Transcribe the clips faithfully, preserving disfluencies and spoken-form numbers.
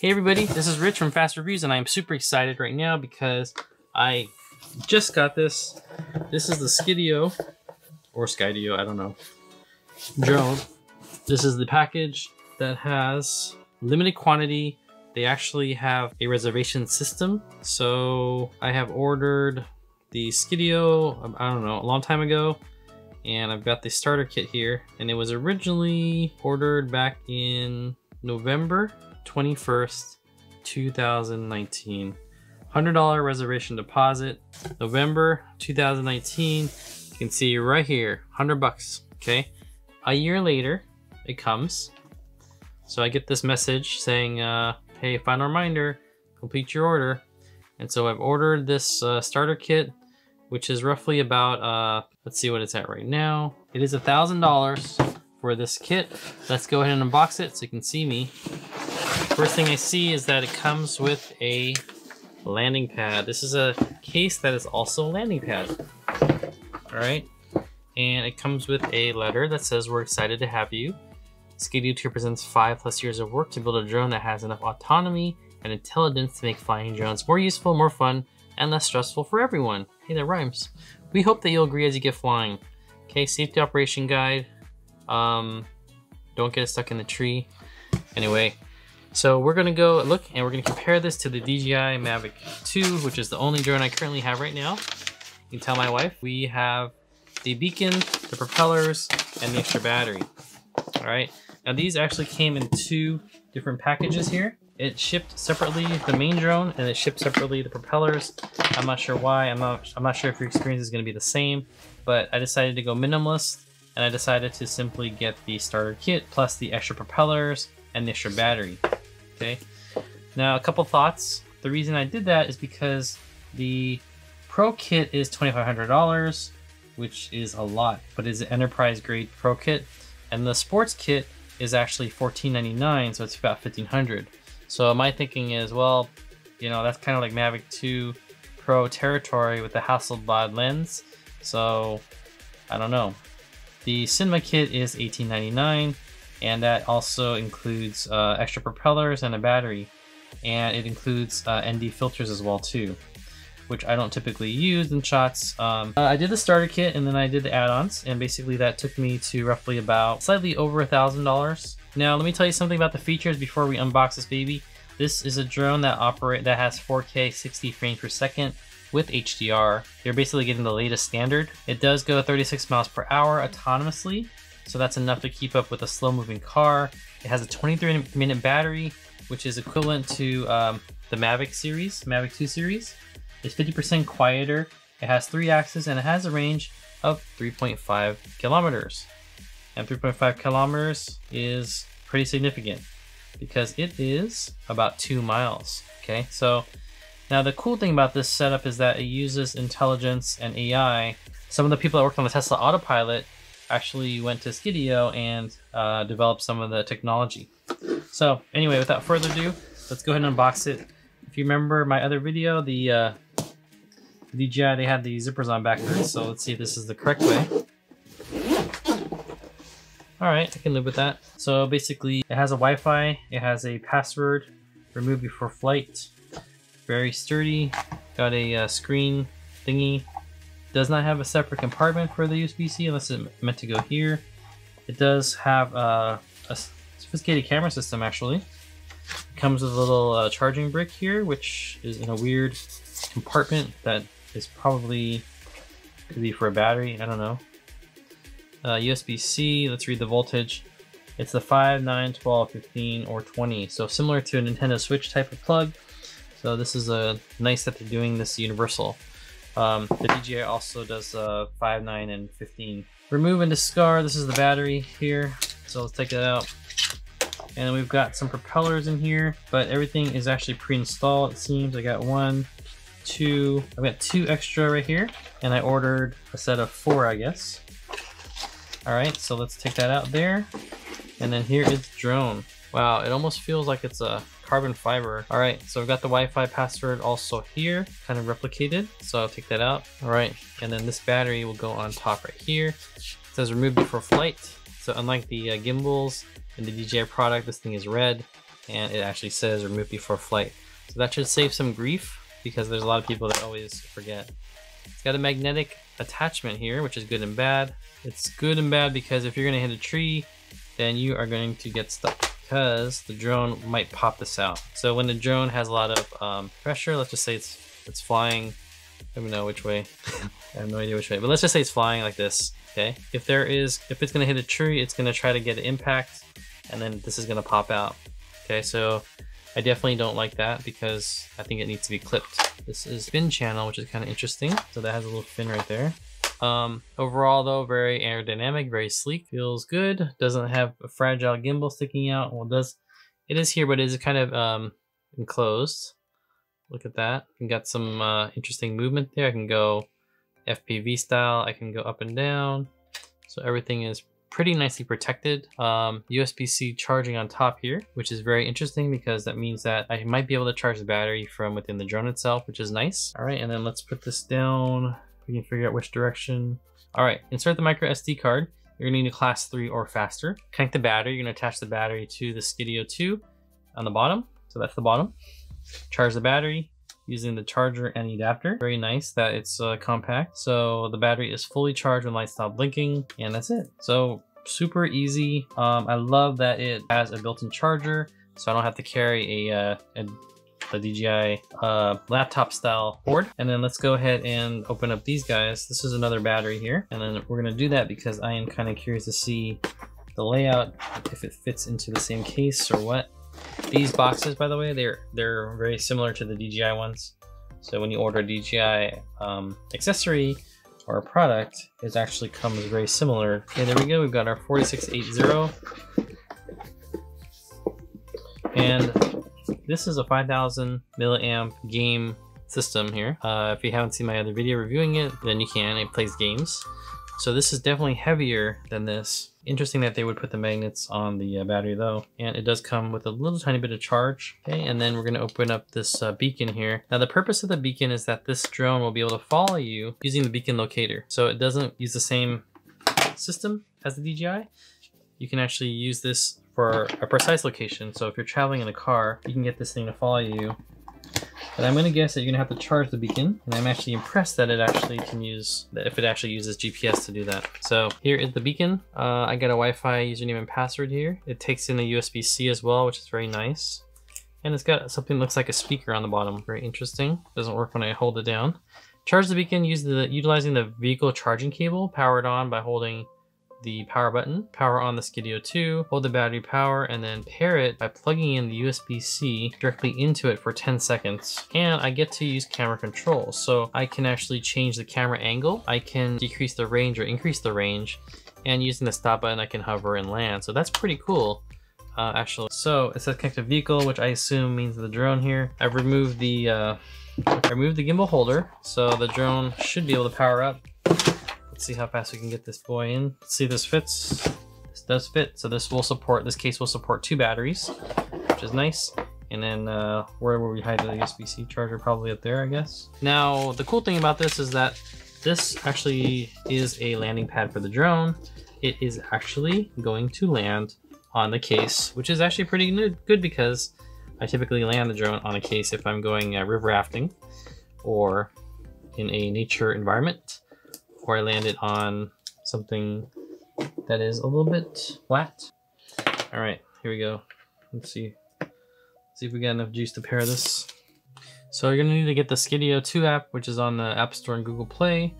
Hey everybody, this is Rich from FastReviews, and I am super excited right now because I just got this. This is the Skydio, or Skydio, I don't know, drone. This is the package that has limited quantity. They actually have a reservation system. So I have ordered the Skydio, I don't know, a long time ago. And I've got the starter kit here. And it was originally ordered back in November twenty-first, two thousand nineteen. one hundred dollar reservation deposit, November two thousand nineteen. You can see right here, one hundred bucks, okay? A year later, it comes. So I get this message saying, uh, hey, final reminder, complete your order. And so I've ordered this uh, starter kit, which is roughly about, uh, let's see what it's at right now. It is one thousand dollars for this kit. Let's go ahead and unbox it so you can see me. First thing I see is that it comes with a landing pad. This is a case that is also a landing pad. All right. And it comes with a letter that says, we're excited to have you. Skydio two presents five plus years of work to build a drone that has enough autonomy and intelligence to make flying drones more useful, more fun, and less stressful for everyone. Hey, that rhymes. We hope that you'll agree as you get flying. Okay, safety operation guide. Um, don't get it stuck in the tree. Anyway, so we're gonna go look and we're gonna compare this to the D J I Mavic two, which is the only drone I currently have right now. You can tell my wife, we have the beacon, the propellers, and the extra battery. All right, now these actually came in two different packages here. It shipped separately the main drone, and it shipped separately the propellers. I'm not sure why. I'm not, I'm not sure if your experience is going to be the same, but I decided to go minimalist, and I decided to simply get the starter kit plus the extra propellers and the extra battery. Okay. Now, a couple thoughts. The reason I did that is because the Pro kit is twenty-five hundred dollars, which is a lot, but is an enterprise grade Pro kit, and the sports kit is actually fourteen ninety-nine, so it's about fifteen hundred dollars. So my thinking is, well, you know, that's kind of like Mavic two Pro territory with the Hasselblad lens. So I don't know. The cinema kit is eighteen ninety-nine, and that also includes uh, extra propellers and a battery, and it includes uh, N D filters as well too, which I don't typically use in shots. Um, uh, I did the starter kit and then I did the add-ons, and basically that took me to roughly about slightly over a thousand dollars. Now let me tell you something about the features before we unbox this baby. This is a drone that operate that has four K sixty frames per second with H D R. You're basically getting the latest standard. It does go thirty-six miles per hour autonomously, so that's enough to keep up with a slow-moving car. It has a twenty-three minute battery, which is equivalent to um, the Mavic series, Mavic two series. It's fifty percent quieter. It has three axes and it has a range of three point five kilometers. And three point five kilometers is pretty significant because it is about two miles. Okay, so now the cool thing about this setup is that it uses intelligence and A I. Some of the people that worked on the Tesla autopilot actually went to Skydio and uh, developed some of the technology. So anyway, without further ado, let's go ahead and unbox it. If you remember my other video, the uh, D J I, they had the zippers on backwards. So let's see if this is the correct way. All right, I can live with that. So basically it has a Wi-Fi, it has a password, remove before flight, very sturdy, got a uh, screen thingy, does not have a separate compartment for the U S B C unless it's meant to go here. It does have uh, a sophisticated camera system actually. It comes with a little uh, charging brick here, which is in a weird compartment that is probably could be for a battery. I don't know. Uh, U S B C, let's read the voltage. It's the five, nine, twelve, fifteen, or twenty. So similar to a Nintendo Switch type of plug. So this is a nice that they're doing this universal. Um, the D J I also does uh, five, nine, and fifteen. Remove and discard. This is the battery here. So let's take that out. And we've got some propellers in here, but everything is actually pre-installed, it seems. I got one, two, I've got two extra right here, and I ordered a set of four, I guess. All right, so let's take that out there. And then here is the drone. Wow, it almost feels like it's a carbon fiber. All right, so we've got the Wi-Fi password also here, kind of replicated. So I'll take that out. All right, and then this battery will go on top right here. It says remove before flight. So unlike the uh, gimbals, in the D J I product, this thing is red. and it actually says remove before flight. So that should save some grief, because there's a lot of people that always forget. It's got a magnetic attachment here, which is good and bad. It's good and bad because if you're gonna hit a tree, then you are going to get stuck, because the drone might pop this out. So when the drone has a lot of um, pressure, let's just say it's it's flying, I don't know which way, I have no idea which way, but let's just say it's flying like this, okay? If there is, if it's gonna hit a tree, it's gonna try to get an impact, and then this is gonna pop out, okay? So I definitely don't like that, because I think it needs to be clipped. This is fin channel, which is kind of interesting. So that has a little fin right there. Um, overall though, very aerodynamic, very sleek, feels good. Doesn't have a fragile gimbal sticking out. Well, it does, it is here, but it is kind of um, enclosed. Look at that. You got some uh, interesting movement there. I can go F P V style. I can go up and down. So everything is pretty nicely protected. Um, U S B C charging on top here, which is very interesting, because that means that I might be able to charge the battery from within the drone itself, which is nice. All right, and then let's put this down. We can figure out which direction. All right, insert the micro S D card. You're gonna need a class three or faster. Connect the battery. You're gonna attach the battery to the Skydio two on the bottom. So that's the bottom. Charge the battery using the charger and the adapter. Very nice that it's uh, compact. So the battery is fully charged when lights stop blinking, and that's it. So super easy. Um, I love that it has a built-in charger, so I don't have to carry a, uh, a the D J I uh, laptop style cord. And then let's go ahead and open up these guys. This is another battery here, and then we're gonna do that because I am kind of curious to see the layout, if it fits into the same case or what. These boxes, by the way, they're they're very similar to the D J I ones. So when you order a D J I um, accessory or a product, it actually comes very similar. Okay, there we go. We've got our forty-six eighty, and this is a five thousand milliamp game system here. Uh, if you haven't seen my other video reviewing it, then you can. It plays games. So this is definitely heavier than this. Interesting that they would put the magnets on the uh, battery though. And it does come with a little tiny bit of charge. Okay, and then we're gonna open up this uh, beacon here. Now the purpose of the beacon is that this drone will be able to follow you using the beacon locator. So it doesn't use the same system as the D J I. You can actually use this for a precise location. So if you're traveling in a car, you can get this thing to follow you. But I'm gonna guess that you're gonna have to charge the beacon, and I'm actually impressed that it actually can use, that if it actually uses G P S to do that. So here is the beacon. Uh, I got a Wi-Fi username and password here. It takes in a U S B C as well, which is very nice. And it's got something that looks like a speaker on the bottom. Very interesting. Doesn't work when I hold it down. Charge the beacon use the, utilizing the vehicle charging cable. Power it on by holding the power button. Power on the Skydio two, hold the battery power, and then pair it by plugging in the U S B C directly into it for ten seconds. And I get to use camera controls. So I can actually change the camera angle. I can decrease the range or increase the range. And using the stop button, I can hover and land. So that's pretty cool, uh, actually. So it says connect a vehicle, which I assume means the drone here. I've removed the, uh, I removed the gimbal holder. So the drone should be able to power up. Let's see how fast we can get this boy in. Let's see if this fits. This does fit. So this will support, this case will support two batteries, which is nice. And then uh, where will we hide the U S B C charger? Probably up there, I guess. Now, the cool thing about this is that this actually is a landing pad for the drone. It is actually going to land on the case, which is actually pretty good because I typically land the drone on a case if I'm going uh, river rafting or in a nature environment. Or I land it on something that is a little bit flat. All right, here we go. Let's see. Let's see if we got enough juice to pair this. So you're gonna need to get the Skydio two app, which is on the App Store and Google Play.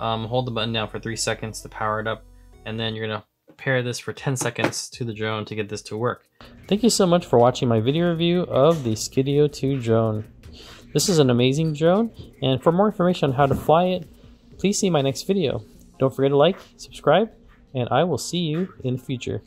Um, hold the button down for three seconds to power it up, and then you're gonna pair this for ten seconds to the drone to get this to work. Thank you so much for watching my video review of the Skydio two drone. This is an amazing drone, and for more information on how to fly it, please see my next video. Don't forget to like, subscribe, and I will see you in the future.